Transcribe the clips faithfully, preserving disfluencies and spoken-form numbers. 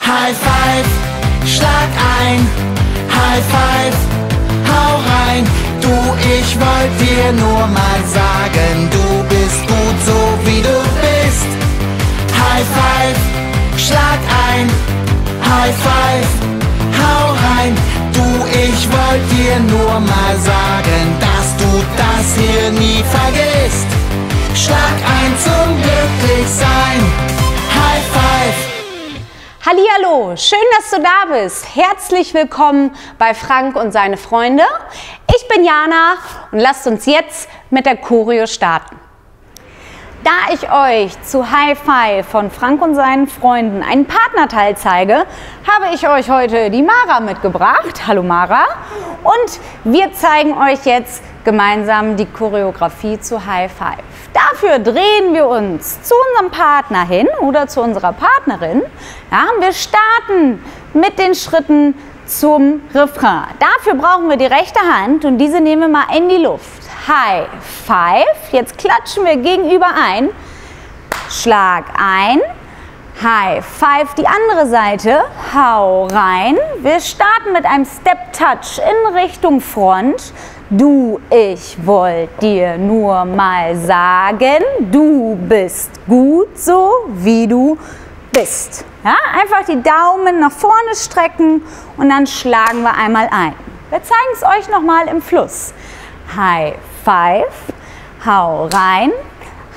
High Five, schlag ein, High Five, hau rein. Du, ich wollt dir nur mal sagen, du bist gut so wie du bist. High Five, schlag ein, High Five, hau rein. Du, ich wollt dir nur mal sagen, dass du das hier nie vergisst. Schlag ein zum Glücklichsein, High Five. Hallihallo, schön, dass du da bist. Herzlich willkommen bei Frank und seine Freunde. Ich bin Jana und lasst uns jetzt mit der Choreo starten. Da ich euch zu High Five von Frank und seinen Freunden einen Partnerteil zeige, habe ich euch heute die Mara mitgebracht. Hallo Mara. Und wir zeigen euch jetzt gemeinsam die Choreografie zu High Five. Dafür drehen wir uns zu unserem Partner hin oder zu unserer Partnerin. Ja, wir starten mit den Schritten zum Refrain. Dafür brauchen wir die rechte Hand und diese nehmen wir mal in die Luft. High Five. Jetzt klatschen wir gegenüber ein. Schlag ein. High Five. Die andere Seite. Hau rein. Wir starten mit einem Step Touch in Richtung Front. Du, ich wollt dir nur mal sagen, du bist gut so, wie du bist. Ja, einfach die Daumen nach vorne strecken und dann schlagen wir einmal ein. Wir zeigen es euch nochmal im Fluss. High Five, hau rein,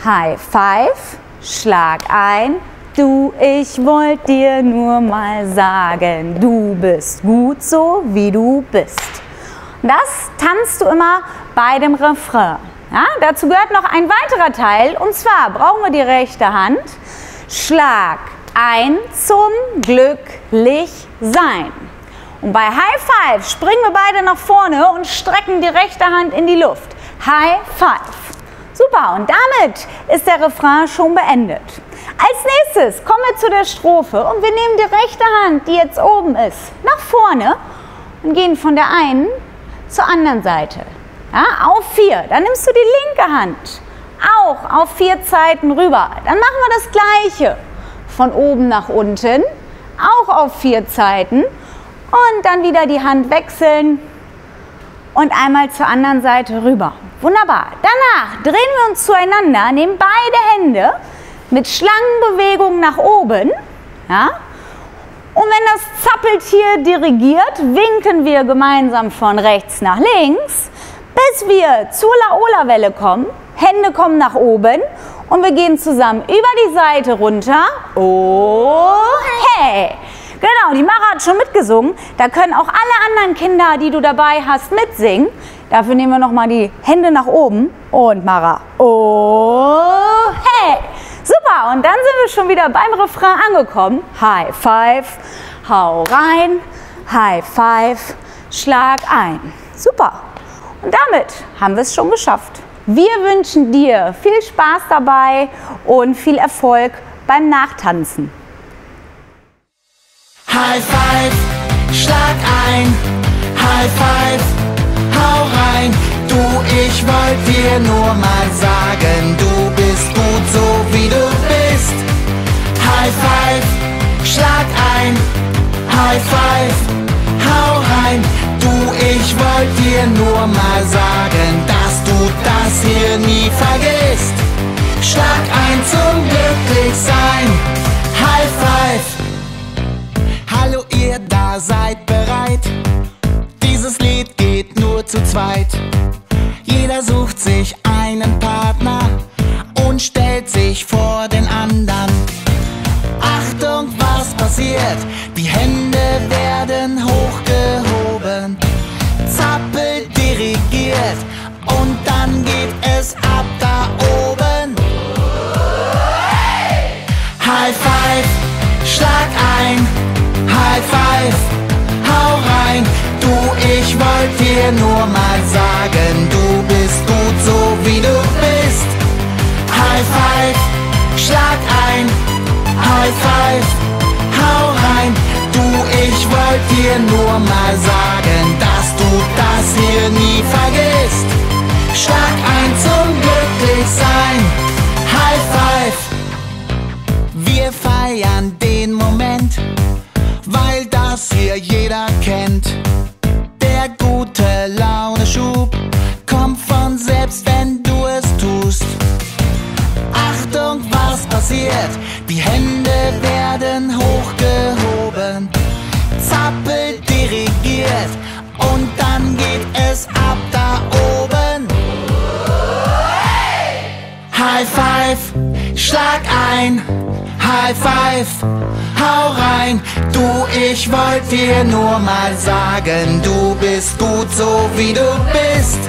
High Five, schlag ein. Du, ich wollt dir nur mal sagen, du bist gut so, wie du bist. Das tanzt du immer bei dem Refrain. Ja, dazu gehört noch ein weiterer Teil und zwar brauchen wir die rechte Hand. Schlag ein zum Glücklichsein. Und bei High Five springen wir beide nach vorne und strecken die rechte Hand in die Luft. High Five. Super, und damit ist der Refrain schon beendet. Als nächstes kommen wir zu der Strophe und wir nehmen die rechte Hand, die jetzt oben ist, nach vorne und gehen von der einen zur anderen Seite. Ja, auf vier. Dann nimmst du die linke Hand auch auf vier Zeiten rüber. Dann machen wir das Gleiche. Von oben nach unten, auch auf vier Zeiten. Und dann wieder die Hand wechseln und einmal zur anderen Seite rüber. Wunderbar. Danach drehen wir uns zueinander, nehmen beide Hände mit Schlangenbewegung nach oben. Ja. Und wenn das Zappeltier dirigiert, winken wir gemeinsam von rechts nach links, bis wir zur Laola-Welle kommen. Hände kommen nach oben und wir gehen zusammen über die Seite runter. Oh, hey! Genau, die Mara hat schon mitgesungen. Da können auch alle anderen Kinder, die du dabei hast, mitsingen. Dafür nehmen wir nochmal die Hände nach oben. Und Mara, oh, hey! Super, und dann sind wir schon wieder beim Refrain angekommen. High Five, hau rein, High Five, schlag ein. Super, und damit haben wir es schon geschafft. Wir wünschen dir viel Spaß dabei und viel Erfolg beim Nachtanzen. High Five, schlag ein, High Five, hau rein. Du, ich wollt dir nur mal sagen, du bist gut so wie du bist. High Five, schlag ein, High Five, hau rein. Du, ich wollt dir nur mal sagen, dass du das hier nie vergisst. Schlag ein zum Glücklichsein, High Five. Hallo ihr da, seid bereit? Dieses Lied geht nur zu zweit. Jeder sucht sich einen Partner und stellt sich vor den anderen. Achtung, was passiert? Die Hände werden hochgehoben. Zappel dirigiert und dann geht es ab da oben. High Five, schlag ein, High Five, hau rein. Du, ich wollt dir nur mal sagen, du bist gut so wie du bist. High Five, schlag ein, High Five, hau rein. Du, ich wollt dir nur mal sagen, dass du das hier nie vergisst. Schlag ein zum Glücklichsein, High Five. Wir feiern den Moment, High Five, hau rein, du, ich wollt dir nur mal sagen, du bist gut so wie du bist.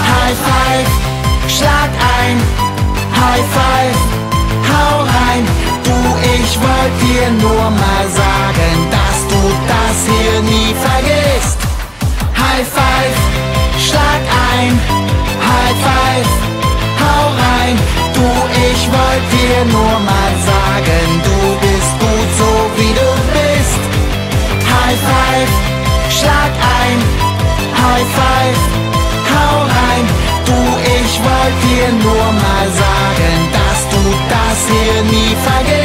High Five, schlag ein, High Five, hau rein, du, ich wollt dir nur mal sagen, dass du das hier nie vergisst. High Five, schlag ein, High Five, hau rein, du, ich wollt dir nur mal sagen, du bist gut so wie du bist. High Five, schlag ein, High Five, hau rein, du, ich wollt dir nur mal sagen, dass du das hier nie vergisst.